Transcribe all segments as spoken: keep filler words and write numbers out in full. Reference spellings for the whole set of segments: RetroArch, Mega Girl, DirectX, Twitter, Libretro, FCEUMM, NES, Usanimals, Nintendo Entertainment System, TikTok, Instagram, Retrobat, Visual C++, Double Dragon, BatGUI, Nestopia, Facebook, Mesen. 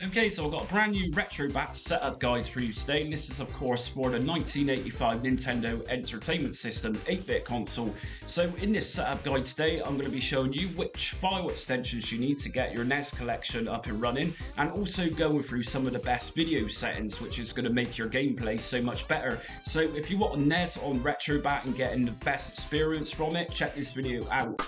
Okay, so I've got a brand new Retrobat setup guide for you today, and this is of course for the nineteen eighty-five Nintendo Entertainment System eight bit console. So in this setup guide today, I'm going to be showing you which file extensions you need to get your N E S collection up and running, and also going through some of the best video settings, which is going to make your gameplay so much better. So if you want a N E S on Retrobat and getting the best experience from it, check this video out.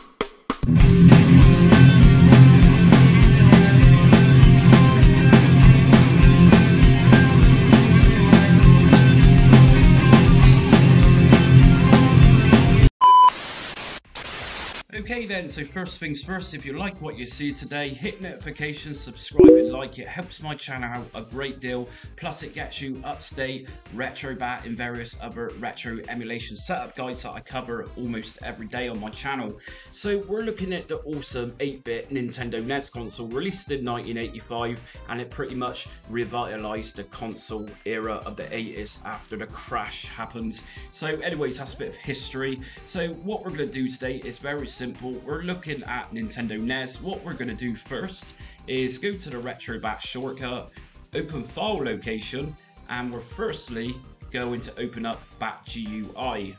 Okay then, so first things first, if you like what you see today, hit notifications, subscribe and like, it helps my channel out a great deal, plus it gets you up to date Retrobat and various other retro emulation setup guides that I cover almost every day on my channel. So we're looking at the awesome eight bit Nintendo N E S console released in nineteen eighty-five, and it pretty much revitalized the console era of the eighties after the crash happened. So anyways, that's a bit of history. So what we're going to do today is very simple. We're looking at Nintendo N E S. What we're going to do first is go to the Retrobat shortcut, open file location, and we're firstly going to open up BatGUI.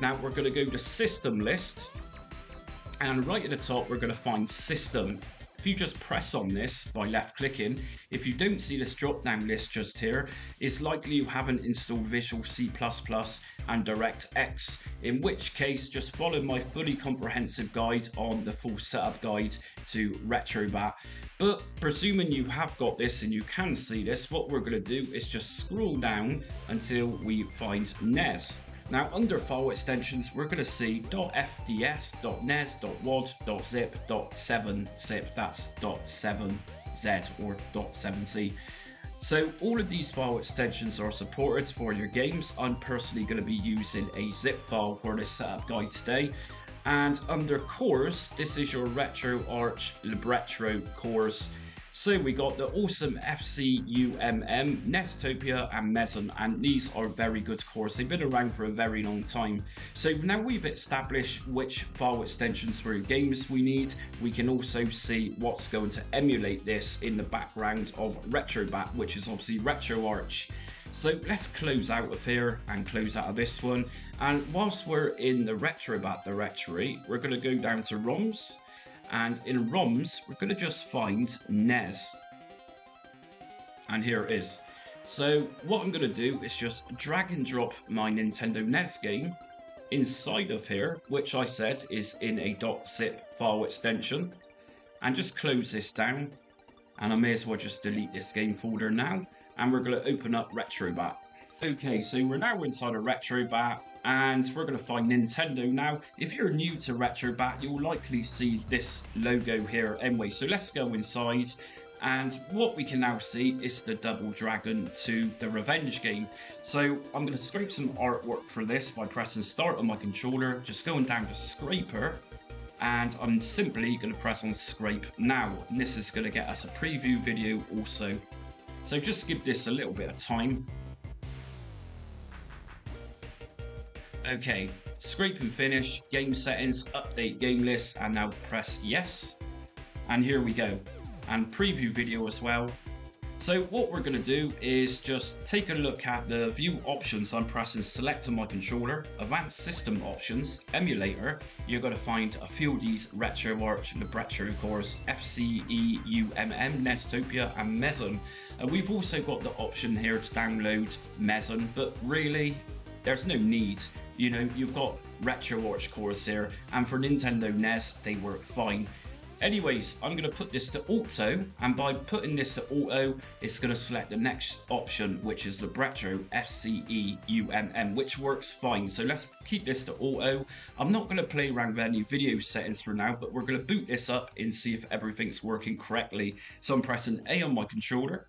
Now we're going to go to system list, and right at the top we're going to find system. If you just press on this by left clicking, if you don't see this drop down list just here, it's likely you haven't installed Visual C plus plus and DirectX, in which case just follow my fully comprehensive guide on the full setup guide to Retrobat. But presuming you have got this and you can see this, what we're going to do is just scroll down until we find N E S. Now under file extensions, we're going to see .fds, .nes, .wad, .zip, .seven zip, that's .seven z or .seven c. So all of these file extensions are supported for your games. I'm personally going to be using a zip file for this setup guide today. And under cores, this is your RetroArch Libretro cores. So we got the awesome F C U M M, Nestopia and Mesen, and these are very good cores. They've been around for a very long time. So now we've established which file extensions for your games we need. We can also see what's going to emulate this in the background of Retrobat, which is obviously RetroArch. So let's close out of here and close out of this one. And whilst we're in the Retrobat directory, we're going to go down to ROMs. And in ROMs, we're going to just find N E S. And here it is. So what I'm going to do is just drag and drop my Nintendo N E S game inside of here, which I said is in a .zip file extension. And just close this down. And I may as well just delete this game folder now. And we're going to open up Retrobat. Okay, so we're now inside of Retrobat. And we're going to find Nintendo. Now, if you're new to Retrobat, you'll likely see this logo here anyway. So let's go inside. And what we can now see is the Double Dragon two, the revenge game. So I'm going to scrape some artwork for this by pressing start on my controller, just going down to scraper. And I'm simply going to press on scrape now. And this is going to get us a preview video also. So just give this a little bit of time. Okay, scrape and finish, game settings, update game list, and now press yes. And here we go. And preview video as well. So what we're going to do is just take a look at the view options. I'm pressing select on my controller, advanced system options, emulator. You're going to find a few of these RetroArch, Libretro cores, F C E U M M, Nestopia and Mesen. And we've also got the option here to download Mesen, but really, there's no need. You know, you've got RetroArch cores here, and for Nintendo N E S, they work fine. Anyways, I'm going to put this to auto, and by putting this to auto, it's going to select the next option, which is Libretro F C E U M M, which works fine. So let's keep this to auto. I'm not going to play around with any video settings for now, but we're going to boot this up and see if everything's working correctly. So I'm pressing A on my controller.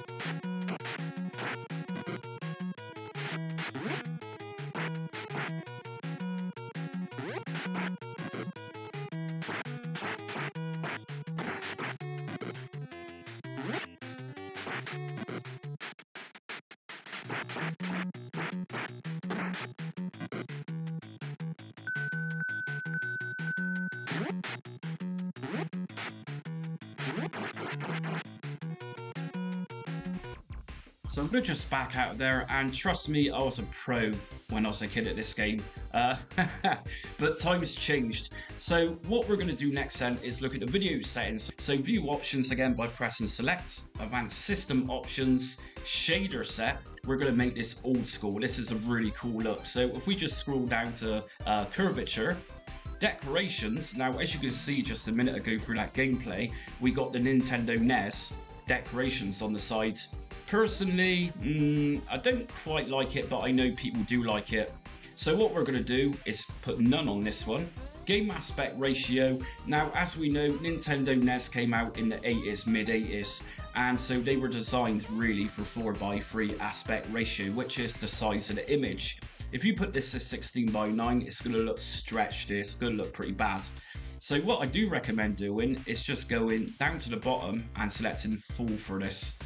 So I'm going to just back out there, and trust me, I was a pro when I was a kid at this game, uh, but time's changed. So what we're going to do next then is look at the video settings. So view options again by pressing select, advanced system options, shader set. We're going to make this old school. This is a really cool look. So if we just scroll down to uh, curvature, decorations. Now, as you can see just a minute ago through that gameplay, we got the Nintendo N E S decorations on the side. Personally, mm, I don't quite like it, but I know people do like it. So what we're going to do is put none on this one. Game aspect ratio. Now, as we know, Nintendo N E S came out in the eighties, mid eighties, and so they were designed really for four by three aspect ratio, which is the size of the image. If you put this to sixteen by nine, it's going to look stretched, it's going to look pretty bad. So what I do recommend doing is just going down to the bottom and selecting full for this.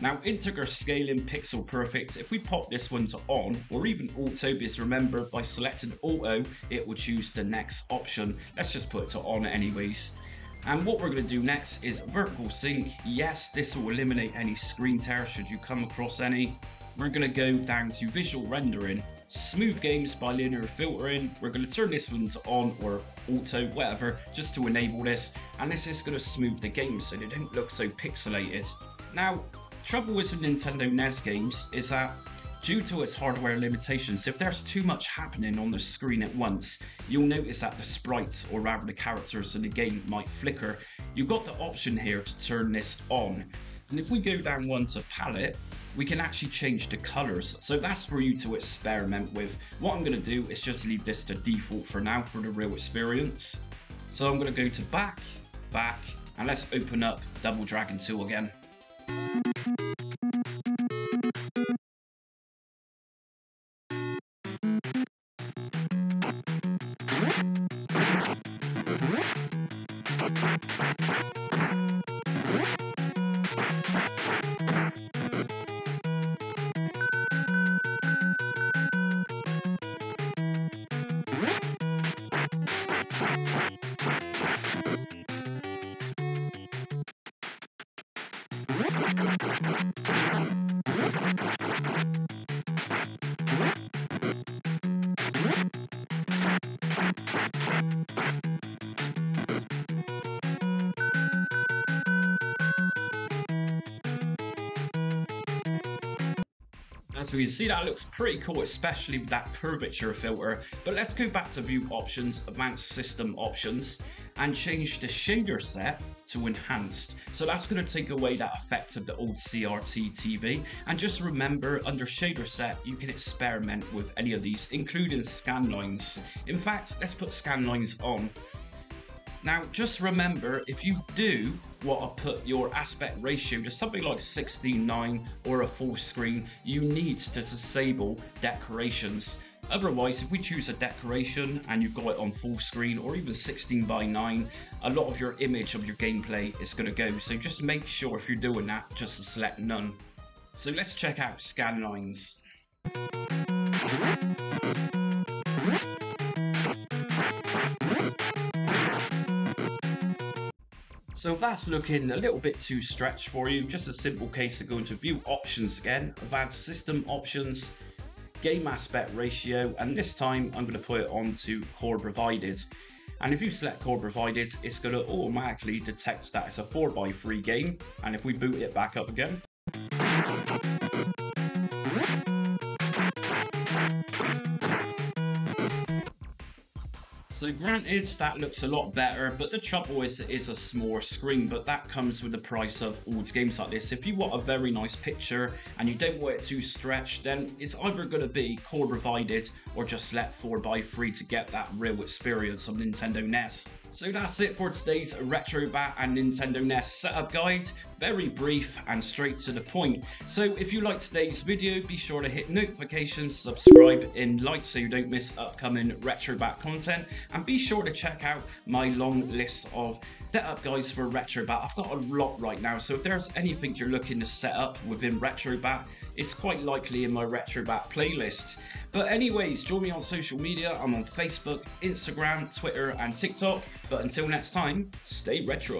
Now, integer scaling, pixel perfect. If we pop this one to on, or even auto, because remember, by selecting auto, it will choose the next option. Let's just put it to on anyways. And what we're going to do next is vertical sync. Yes, this will eliminate any screen tear should you come across any. We're going to go down to visual rendering, smooth games by linear filtering. We're going to turn this one to on or auto, whatever, just to enable this. And this is going to smooth the game so they don't look so pixelated. Now, trouble with Nintendo N E S games is that due to its hardware limitations, if there's too much happening on the screen at once, you'll notice that the sprites, or rather the characters in the game, might flicker. You've got the option here to turn this on. And if we go down one to palette, we can actually change the colors. So that's for you to experiment with. What I'm going to do is just leave this to default for now for the real experience. So I'm going to go to back, back, and let's open up Double Dragon two again. So you see that looks pretty cool, especially with that curvature filter. But let's go back to view options, advanced system options, and change the shader set to enhanced. So that's going to take away that effect of the old C R T T V. And just remember, under shader set, you can experiment with any of these, including scan lines. In fact, let's put scan lines on. Now, just remember, if you do want to put your aspect ratio to something like sixteen by nine or a full screen, you need to disable decorations. Otherwise, if we choose a decoration and you've got it on full screen or even sixteen by nine, a lot of your image of your gameplay is going to go. So just make sure if you're doing that, just to select none. So let's check out scan lines. So if that's looking a little bit too stretched for you, just a simple case of going to view options again, advanced system options, game aspect ratio, and this time I'm going to put it on to core provided. And if you select core provided, it's going to automatically detect that it's a four by three game. And if we boot it back up again, so granted, that looks a lot better, but the trouble is it is a smaller screen, but that comes with the price of old games like this. If you want a very nice picture and you don't want it too stretched, then it's either going to be core provided or just select four by three to get that real experience of Nintendo N E S. So that's it for today's Retrobat and Nintendo N E S setup guide. Very brief and straight to the point. So if you liked today's video, be sure to hit notifications, subscribe, and like so you don't miss upcoming Retrobat content. And be sure to check out my long list of set up guys for Retrobat. I've got a lot right now, so if there's anything you're looking to set up within Retrobat, it's quite likely in my Retrobat playlist. But anyways, join me on social media. I'm on Facebook, Instagram, Twitter and TikTok. But until next time, stay retro.